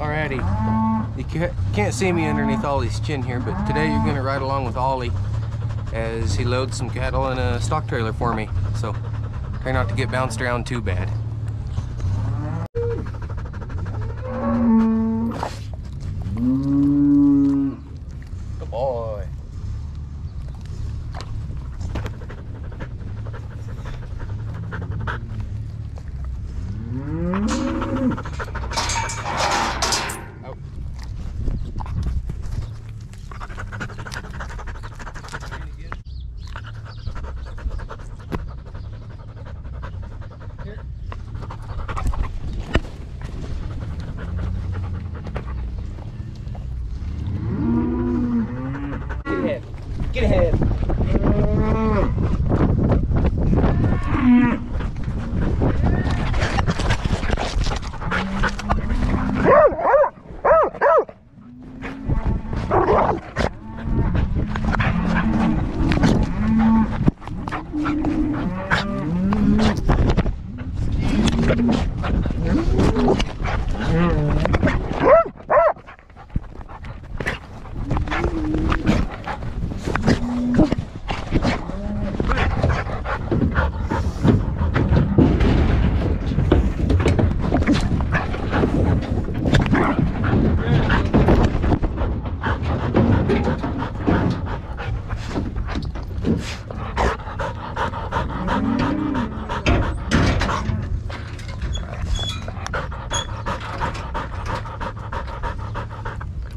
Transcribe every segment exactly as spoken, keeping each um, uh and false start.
Alrighty, you can't see me underneath Ollie's chin here, but today you're going to ride along with Ollie as he loads some cattle in a stock trailer for me, so try not to get bounced around too bad. Good boy. Get ahead.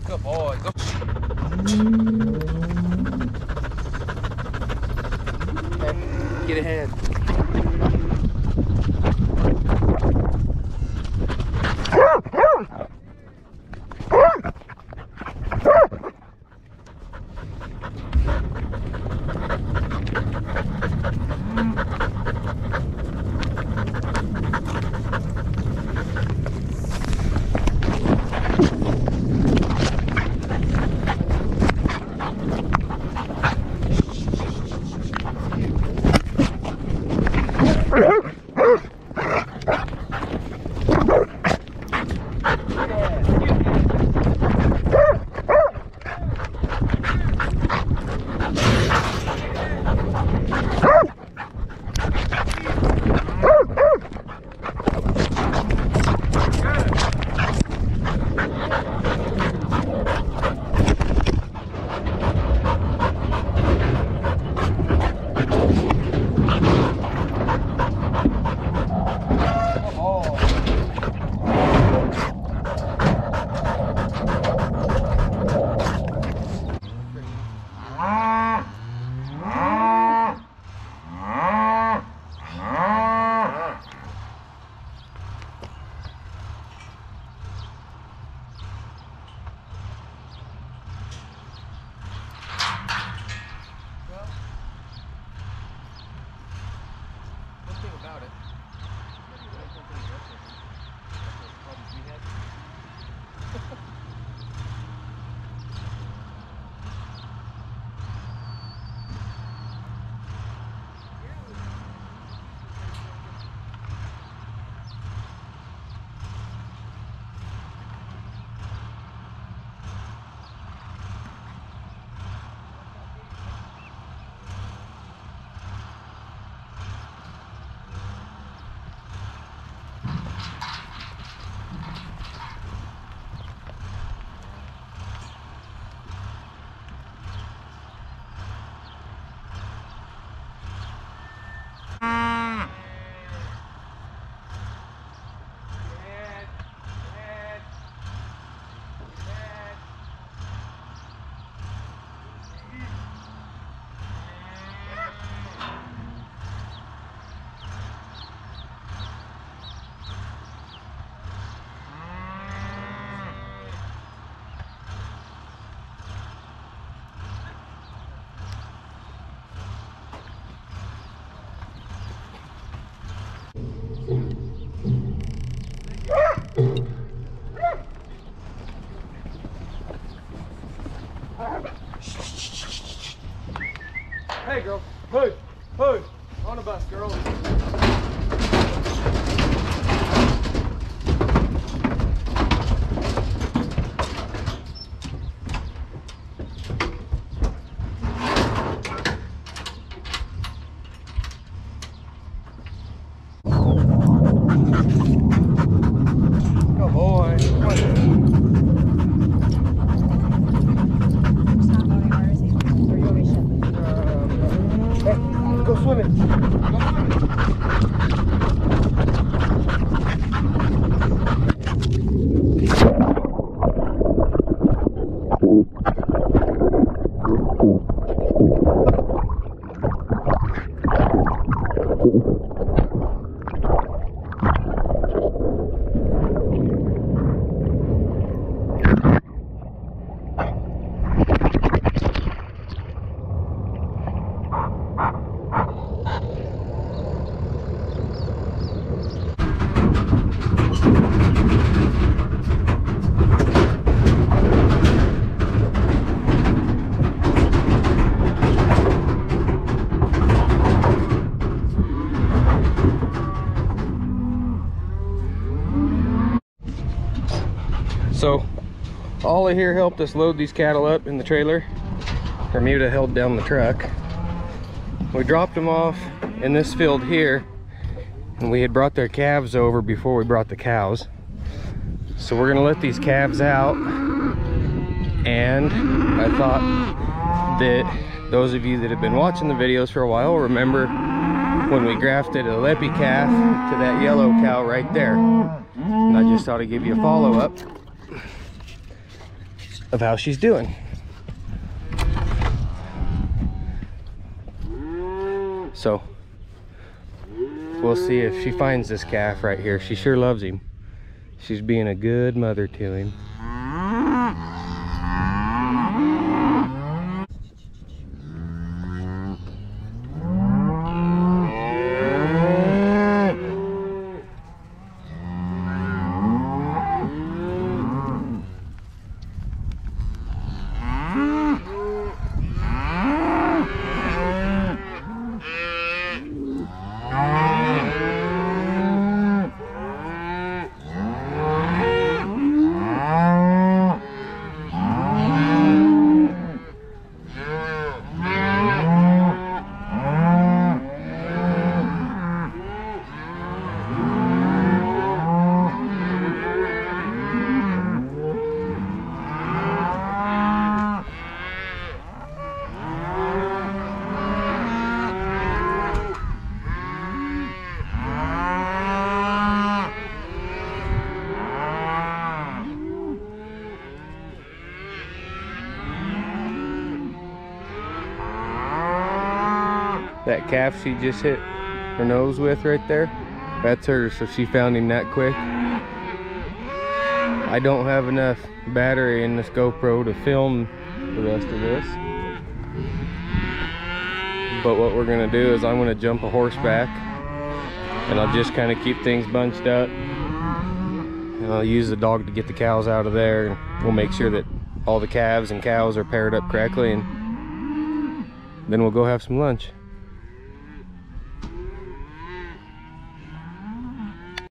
Good boy, go. And get ahead. So Ollie here helped us load these cattle up in the trailer. Bermuda held down the truck. We dropped them off in this field here, and we had brought their calves over before we brought the cows. So we're gonna let these calves out, and I thought that those of you that have been watching the videos for a while remember when we grafted a Leppy calf to that yellow cow right there. And I just thought I'd give you a follow-up of how she's doing. So we'll see if she finds this calf right here. She sure loves him. She's being a good mother to him. That calf she just hit her nose with right there, that's her, so she found him that quick. I don't have enough battery in this GoPro to film the rest of this. But what we're gonna do is I'm gonna jump a horseback, and I'll just kind of keep things bunched up. And I'll use the dog to get the cows out of there, and we'll make sure that all the calves and cows are paired up correctly, and then we'll go have some lunch.